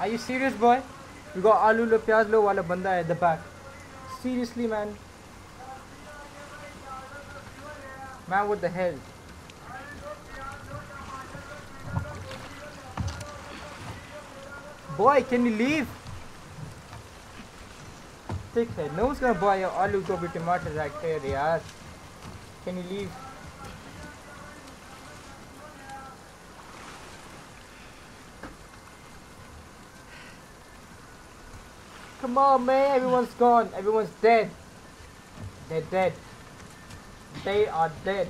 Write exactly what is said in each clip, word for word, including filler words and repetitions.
Are you serious, boy? You got aloo lo pyaz lo wala banda hai at the back. Seriously, man. Man, what the hell? Boy, can you leave? Thick head. No one's gonna buy your aloo gobi tomatoes like here, yaar. Can you leave? Come on, man, everyone's gone, everyone's dead. They're dead. They are dead.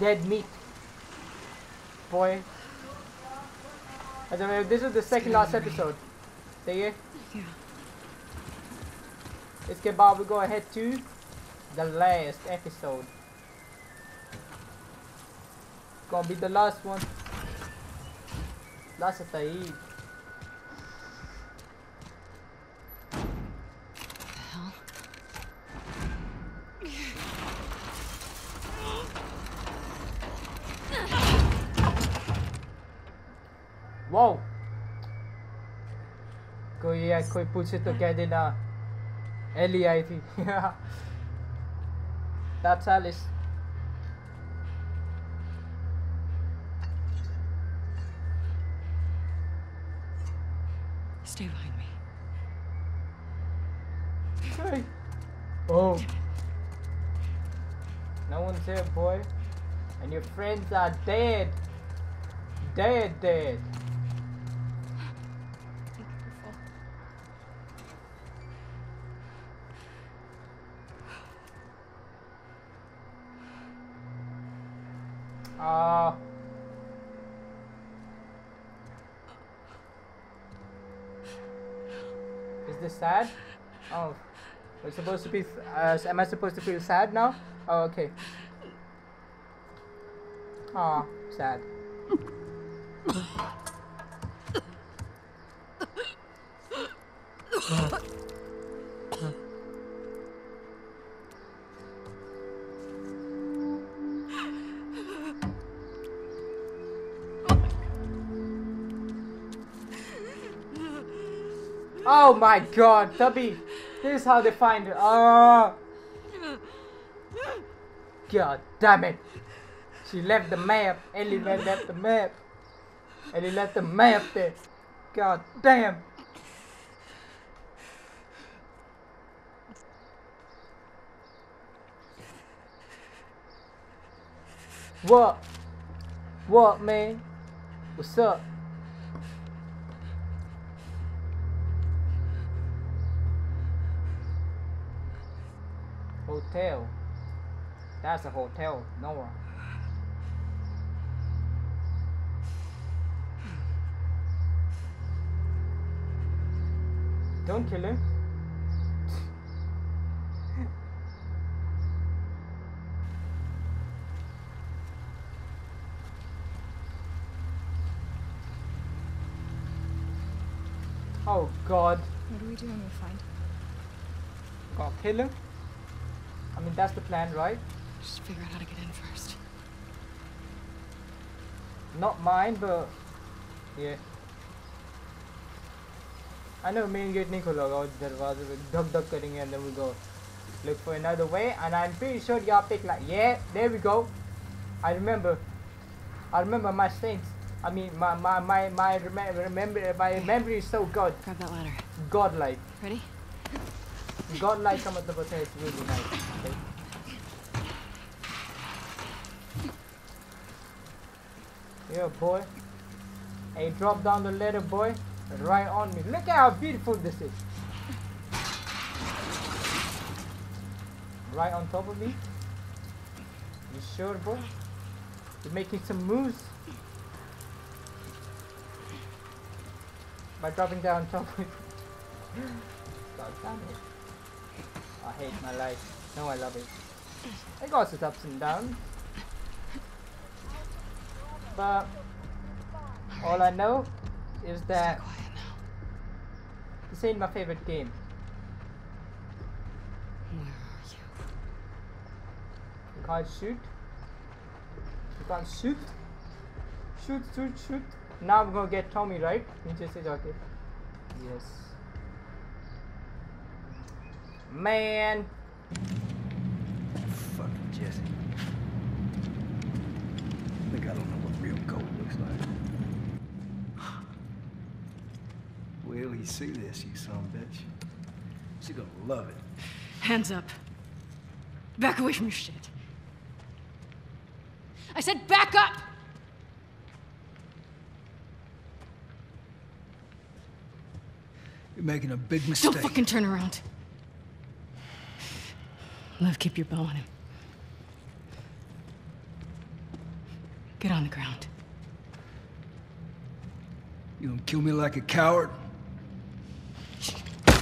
Dead meat. Boy. I don't know, this is the second last episode. See ya? Yeah. It's good, Bob. We go ahead to the last episode. It's gonna be the last one. Last episode. Wow! कोई यार कोई पूछे तो कह देना Eli आई थी. That's Alice. Stay behind me. Hey. Oh. No one's here, boy. And your friends are dead. Dead, dead. Uh, is this sad? Oh, we're supposed to be. Uh, am I supposed to feel sad now? Oh, okay. Ah, sad. Oh my god, Tubby! This is how they find her. Oh. God damn it! She left the map. Ellie left the map. Ellie left the map there. God damn! What? What, man? What's up? Hotel. That's a hotel, Noah. Don't kill him. Oh God. What do we do when we find him? Gonna kill him? I mean, that's the plan, right? Just figure out how to get in first. Not mine, but yeah. I know main gate nahi khulega, aur darwaze pe dhak dhak karenge and then we go look for another way. And I'm pretty sure y'all pick like yeah. There we go. I remember. I remember my things. I mean, my my my my remember remember my memory is so god. Grab that ladder. Godlike. Ready? Godlike some of the potatoes really nice. Okay. Yeah, boy. Hey, drop down the ladder, boy. Right on me. Look at how beautiful this is. Right on top of me. You sure, boy? You're making some moves by dropping down on top of me. God damn it. I hate my life. No, I love it. I got its ups and downs. But all I know is that this ain't my favorite game. Where are you? You can't shoot. You can't shoot. Shoot, shoot, shoot. Now I'm gonna get Tommy, right? नीचे से जाके. Yes. Man. Fuck Jesse. I think I don't know what real gold looks like. Will he see this, you son of a bitch? She's gonna love it. Hands up. Back away from your shit. I said back up! You're making a big mistake. Don't fucking turn around. Liv, keep your bow on him. Get on the ground. You gonna kill me like a coward?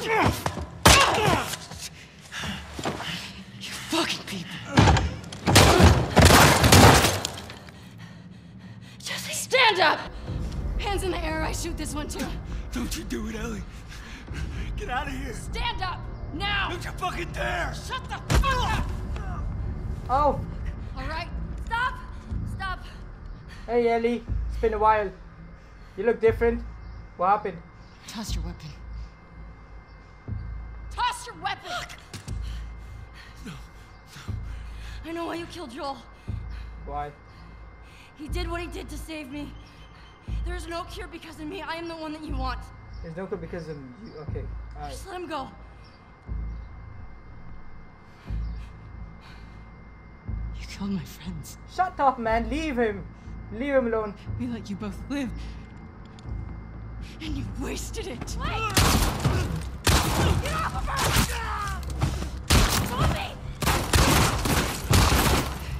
You fucking people. Jesse, stand up! Hands in the air, I shoot this one too. Don't you do it, Ellie. Get out of here! Stand up! Now! Don't you fucking dare! Shut the fuck up! Oh! Alright, stop! Stop! Hey Ellie, it's been a while. You look different. What happened? Toss your weapon. Toss your weapon! No, no. I know why you killed Joel. Why? He did what he did to save me. There's no cure because of me. I am the one that you want. There's no cure because of you. Okay. All right. Just let him go. You killed my friends. Shut up, man. Leave him. Leave him alone. We let you both live. And you wasted it. Wait! Get off of her! Tommy!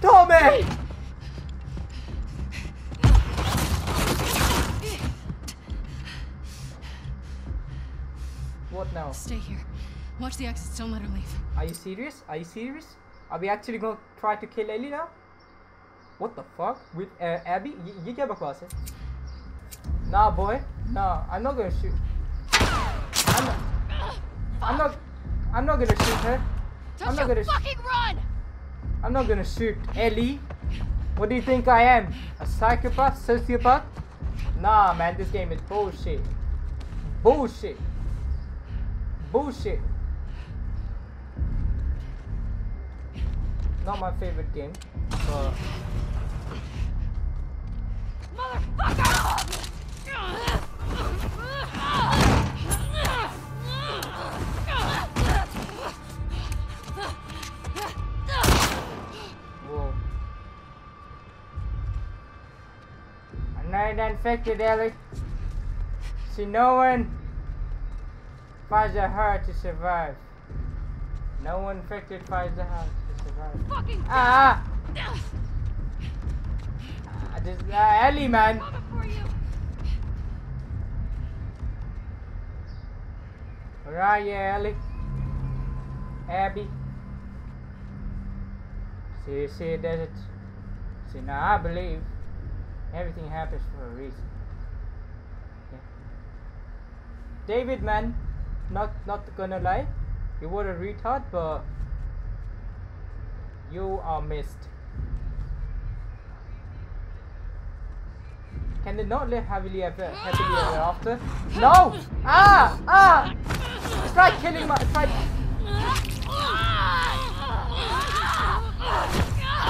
Tommy! Wait. What now? Stay here. Watch the exits. Don't let her leave. Are you serious? Are you serious? Are we actually gonna try to kill Ellie now? What the fuck? With uh, Abby? Ye kya bakwas hai? Nah, boy. Nah, I'm not gonna shoot. I'm not. I'm not. I'm not gonna shoot her. I'm not gonna fucking run. I'm not gonna shoot Ellie. What do you think I am? A psychopath? Sociopath? Nah, man. This game is bullshit. Bullshit. Bullshit. Not my favorite game. But... Motherfucker! Whoa. I'm not infected, Ellie. See, no one finds it hard to survive. No one infected finds it hard to survive. Fucking ah! I just, uh, Ellie, man. Where are you, Ellie? Abby? See, see, it does it. See, now I believe everything happens for a reason. Okay. David, man. Not not gonna lie, you were a retard, but you are missed. Can they not live happily ever happily ever after? No! Ah! Ah! Try killing my try.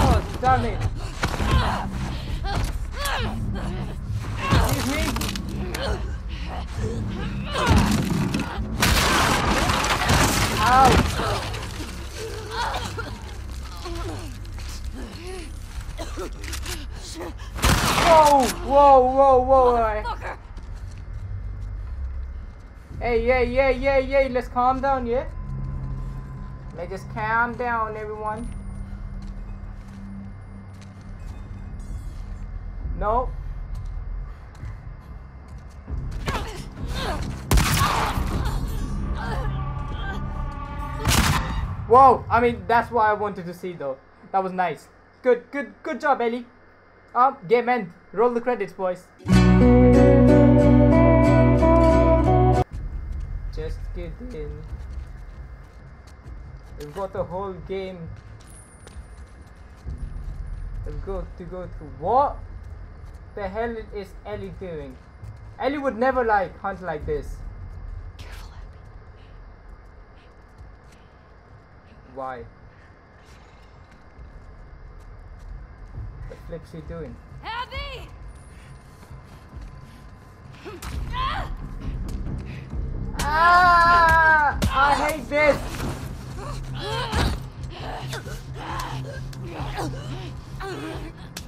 Oh damn it! Excuse me. Ow! Whoa! Whoa! Whoa! Whoa! Hey! Yeah! Yeah! Yeah! Yeah! Let's calm down, yeah. Let's just calm down, everyone. No. Whoa! I mean, that's what I wanted to see, though. That was nice. Good, good, good job, Ellie. Um, game end. Roll the credits, boys. Just kidding. We've got the whole game. We've got to go through. What the hell is Ellie doing? Ellie would never like hunt like this. Careful, Abby. Why? What the flip's she doing? Abby! Ah! I hate this.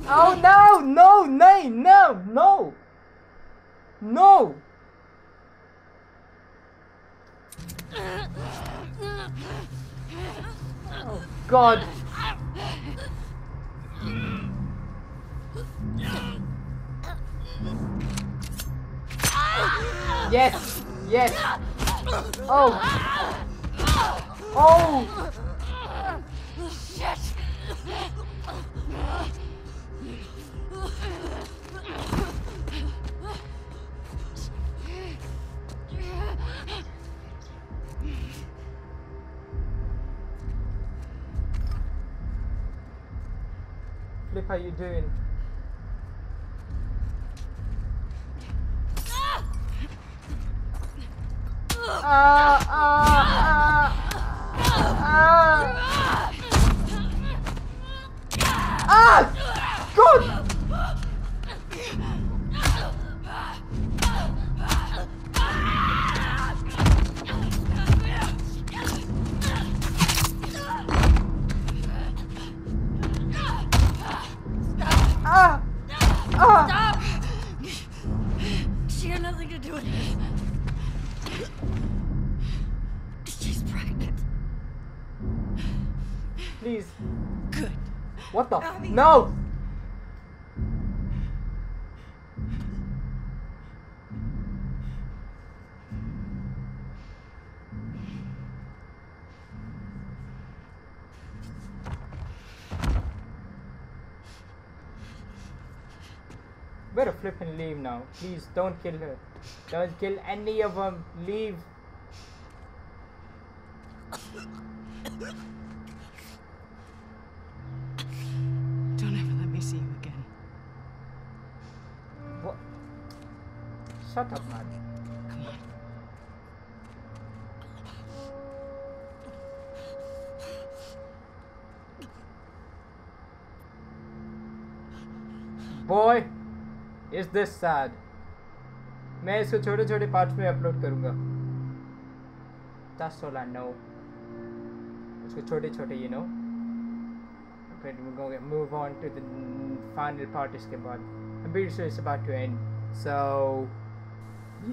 Oh no! No! No! No! No! No! Oh God! Yes! Yes! Oh! Oh! Shit! Flip, how you doing? Ah, ah, ah, ah, God! Ah, ah. Stop! She had nothing to do with it. Please. Good. What the? Abby. No! Better flip and leave now. Please don't kill her. Don't kill any of them. Leave. Shut up, man. Come on. Boy, is this sad? मैं इसको छोटे-छोटे parts में upload करूँगा. That's all I know. इसको छोटे-छोटे, you know. But we're going to move on to the final part इसके बाद. I'm pretty sure it's about to end. So.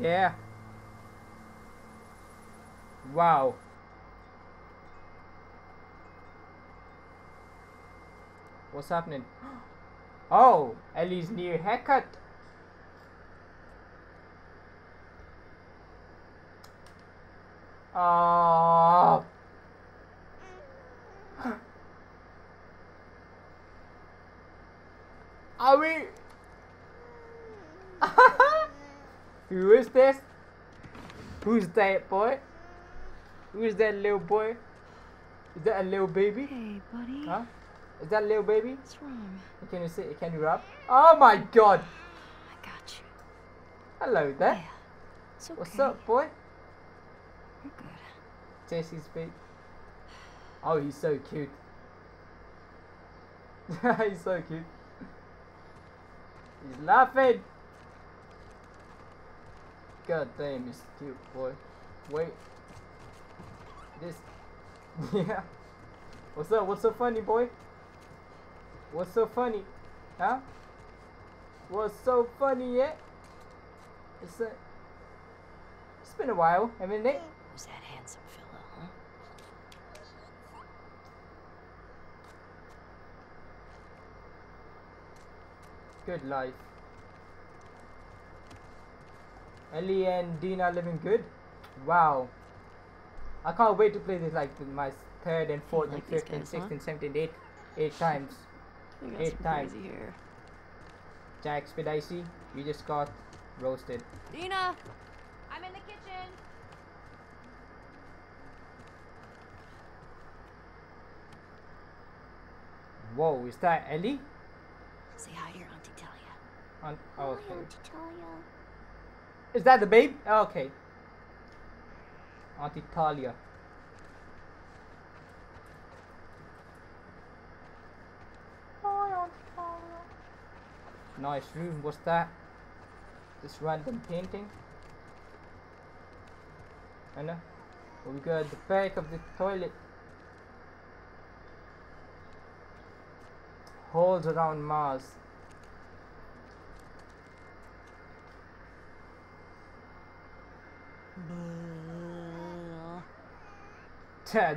Yeah. Wow. What's happening? Oh, Ellie's new haircut. Oh. Are we? Who is this? Who's that boy? Who's that little boy? Is that a little baby? Hey, buddy. Huh? Is that a little baby? What's wrong? Can you sit? Can you rap? Oh my God! I got you. Hello there. Yeah, it's okay. What's up, boy? We're good. Jesse's big. Oh, he's so cute. He's so cute. He's laughing. God damn, it's cute, boy. Wait. This. Yeah. What's up? What's so funny, boy? What's so funny? Huh? What's so funny, yeah? It's a. It's been a while, haven't it? Who's that handsome fella, huh? Good life. Ellie and Dina are living good. Wow. I can't wait to play this like my third and fourth like and fifth and sixth huh? and seventh and eighth, eight times. Eight times. Here. Jack Spedicey, you just got roasted. Dina, I'm in the kitchen. Whoa, is that Ellie? Say hi to your Auntie Talia. Aunt, oh, hi, okay. Auntie Talia. Is that the babe? Okay. Auntie Talia. Hi, Auntie Talia. Nice room. What's that? This random painting. And we got the back of the toilet. Holes around Mars.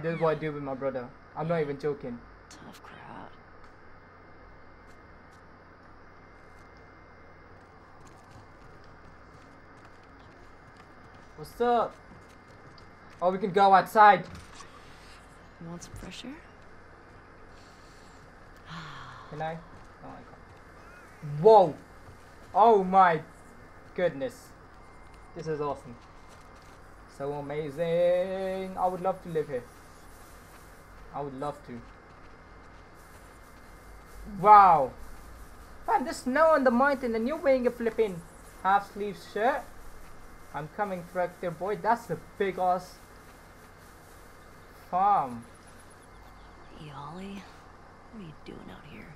This is what I do with my brother. I'm not even joking. Tough crowd. What's up? Oh, we can go outside. You want some fresh air? Can I? Oh my god. Whoa! Oh my goodness. This is awesome. So amazing. I would love to live here. I would love to. Wow. Man, there's snow on the mountain and you're wearing a flipping half sleeve shirt. I'm coming correct there, boy. That's a big ass farm. Hey, Ollie. What are you doing out here?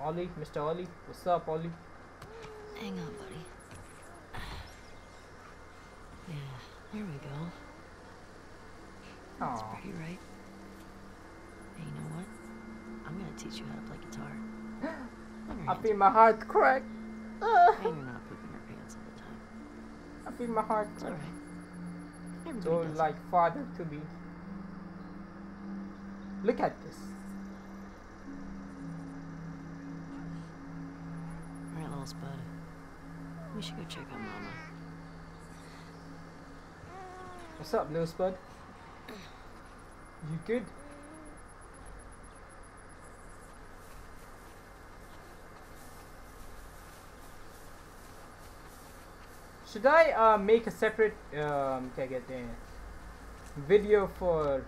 Ollie, Mister Ollie, what's up, Ollie? Hang on, buddy. Yeah, there we go. That's aww. Pretty, right? Hey, you know what? I'm gonna teach you how to play guitar. I feel my heart crack. Uh. Hey, you're not pooping your pants all the time. I feel my heart crack. Alright. Don't like it. Father to be. Look at this. Bud. We should go check on Mama. What's up, little Spud? You good? Should I uh, make a separate um, can I get there? Video for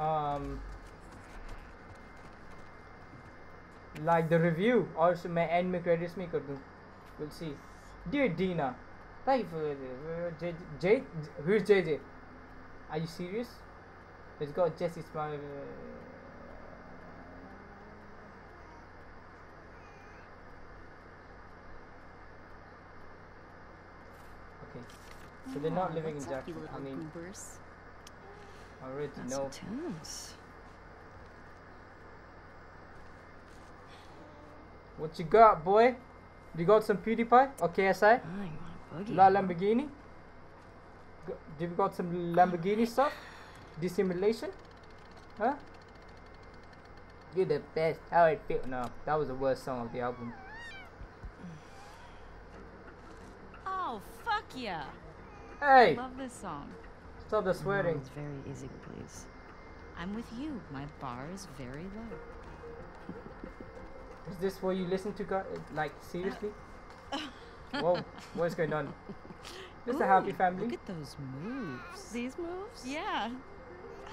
um. like the review, or should I end my credits? Make or do? We'll see. Dear Dina, thank you for J J. J Who's J J? Are you serious? Let's go, Jesse. Smile. Okay, so they're not living in Jackson. I mean, I already know. What you got, boy? You got some PewDiePie or K S I? Oh, La Lamborghini? Go, do you got some Lamborghini stuff? Dissimulation? Huh? You're the best. How it feel? No, that was the worst song of the album. Oh, fuck yeah! Hey! Love this song. Stop the swearing. It's very easy, please. I'm with you. My bar is very low. Is this what you listen to, God? Like, seriously? Whoa, what's going on? This is a happy family. Look at those moves. These moves? Yeah.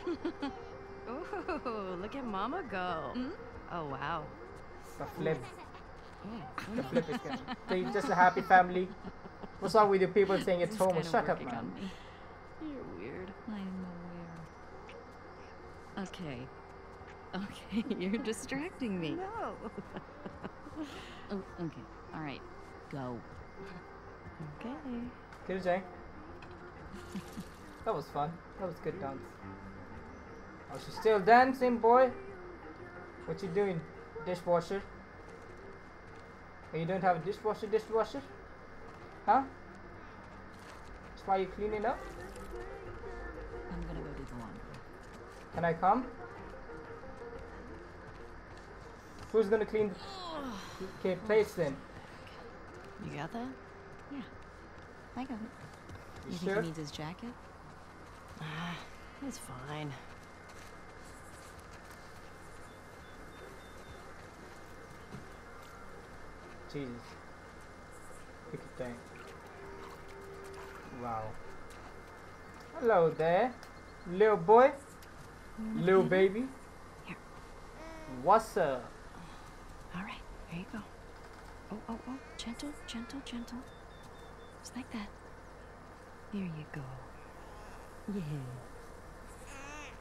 Ooh, look at Mama go. Mm? Oh, wow. The flip. The flip is good. So you're just a happy family. What's wrong with your people saying it's homo? Shut up, man. You're weird. I'm aware. Okay. Okay, you're distracting me. No. Oh, okay. All right. Go. Okay. Good, Jay. That was fun. That was good dance. Oh, she's still dancing, boy. What you doing, dishwasher? Oh, you don't have a dishwasher, dishwasher? Huh? That's why you're cleaning up? I'm gonna go do the laundry. Can I come? Who's gonna clean the okay, place then? You got that? Yeah. I got it. You, you think sure? He needs his jacket? Ah, it's fine. Jesus. Look at that. Wow. Hello there. Little boy. Mm-hmm. Little baby. Here. What's up? All right, there you go. Oh, oh, oh, gentle, gentle, gentle. Just like that. There you go. Yeah.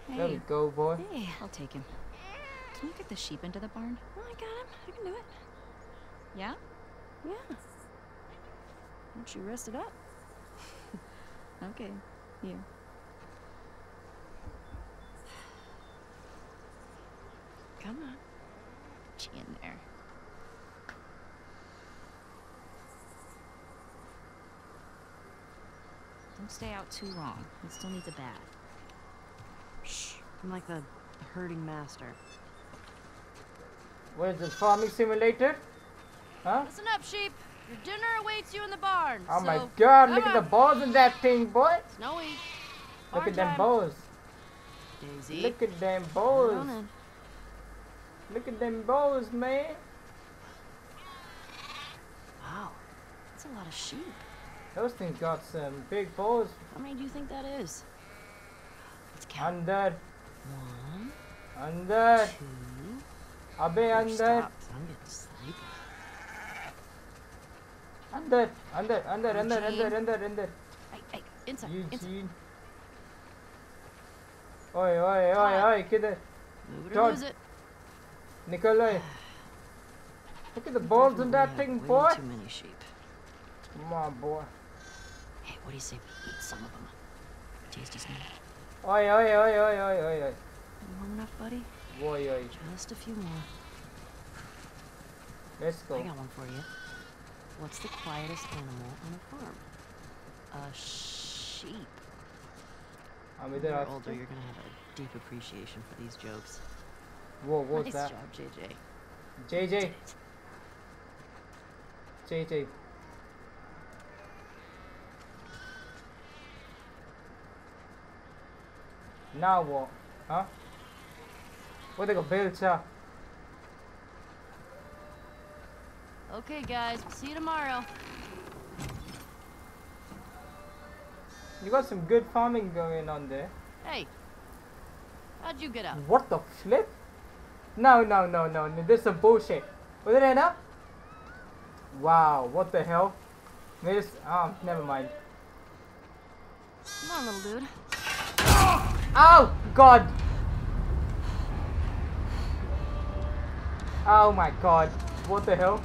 Hey. There you go, boy. Hey, I'll take him. Can you get the sheep into the barn? Oh, I got him. I can do it. Yeah? Yeah. Why don't you rest it up? Okay. Here. Come on. Get you in there. Don't stay out too long. You still need the bath. Shh. I'm like the herding master. What is this, farming simulator? Huh? Listen up, sheep. Your dinner awaits you in the barn. Oh so my god, look on. At the balls in that thing, boy. Snowy. Look barn at them balls. Daisy. Look at them balls. Look at them balls, man. Wow. That's a lot of sheep. Those things got some big balls. How many do you think that is? Let's count. Under. One. Under. Two. Abbe, under. Under, under, under, under, under, under, under. Hey, hey, inside, inside. Oi, oi, oi, oi, kidder. Move it or lose it. Nikolai. Look at the balls in that thing, boy. Too many sheep. Come on, boy. Hey, what do you say we eat some of them? Taste is new. Oi, oi, oi, oi, oi, oi, oi. Warm enough, buddy? Oi, oi. Just a few more. Let's go. I got one for you. What's the quietest animal on a farm? A sheep. I'm when you're older, you're gonna have a deep appreciation for these jokes. Whoa, what's nice that? Nice job, J J. J J. J J. Now what? Huh? What they gonna build, sir? Okay, guys. We'll see you tomorrow. You got some good farming going on there. Hey, how'd you get up? What the flip? No, no, no, no, no. This is some bullshit. Was it enough? Wow, what the hell? This, um, oh, never mind. Come on, little dude. Oh, oh God. Oh my God. What the hell?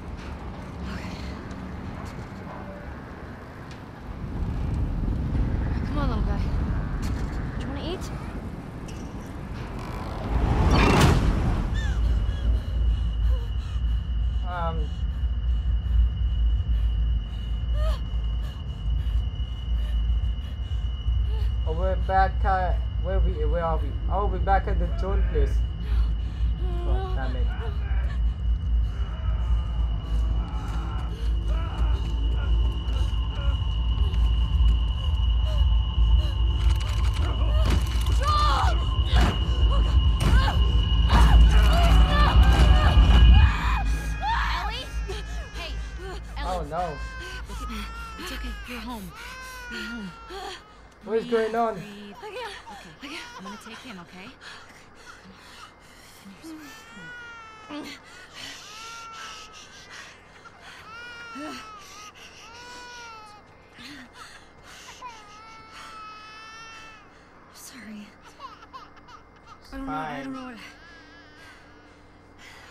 Back uh, where we where are we? Oh, we're back at the Joel place. God damn it. Ellie? Hey, Ellie. Oh no. Look at me. It's okay. You're home. You're home. What is going on? Breathe. Okay, I'm gonna take him, okay? Sorry. I don't know. I don't know what. I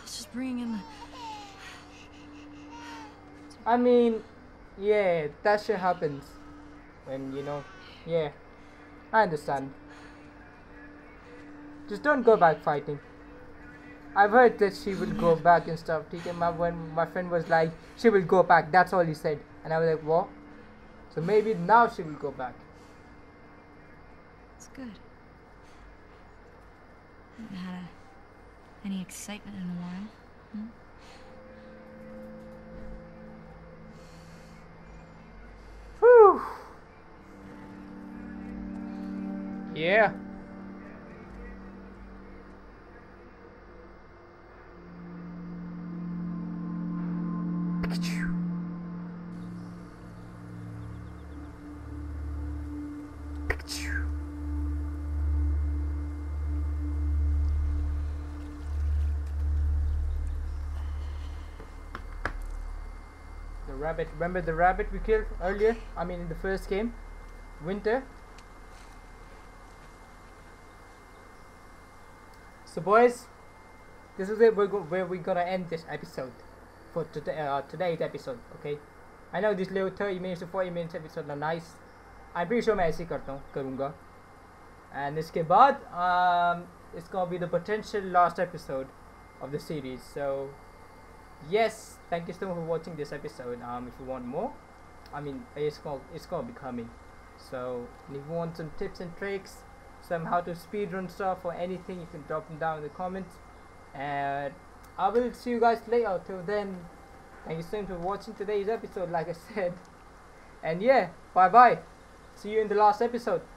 was just bringing in the. I mean, yeah, that shit happens, when you know. Yeah, I understand. Just don't go back fighting. I've heard that she will go back and stuff. My, when my friend was like, she will go back. That's all he said. And I was like, what? So maybe now she will go back. It's good. I haven't had a, any excitement in a while. Hmm? Whew. Yeah. Pikachu. Pikachu. The rabbit. Remember the rabbit we killed earlier? I mean in the first game? Winter. So boys, this is where we're, go where we're gonna end this episode. For today, uh, today's episode, okay? I know this little thirty minutes to forty minutes episode are nice. I'm pretty sure मैं ऐसे करता हूँ करूँगा. And इसके बाद, um, it's gonna be the potential last episode of the series. So, yes, thank you so much for watching this episode. Um, if you want more, I mean, it's gonna it's gonna be coming. So, if you want some tips and tricks, some how to speedrun stuff or anything, you can drop them down in the comments. And I will see you guys later. Till then, thank you so much for watching today's episode, like I said. And yeah, bye bye. See you in the last episode.